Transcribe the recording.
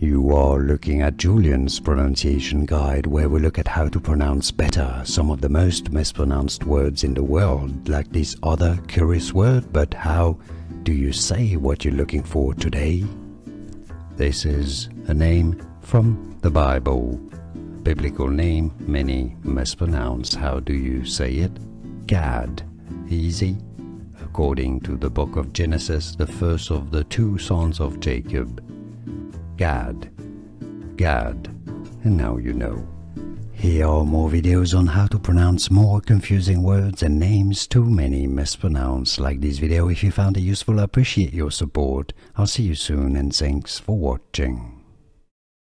You are looking at Julian's pronunciation guide, where we look at how to pronounce better some of the most mispronounced words in the world, like this other curious word, but how do you say what you're looking for today? This is a name from the Bible. Biblical name many mispronounce. How do you say it? Gad. Easy. According to the book of Genesis, the first of the two sons of Jacob. Gad. Gad. And now you know. Here are more videos on how to pronounce more confusing words and names too many mispronounce. Like this video if you found it useful. I appreciate your support. I'll see you soon and thanks for watching.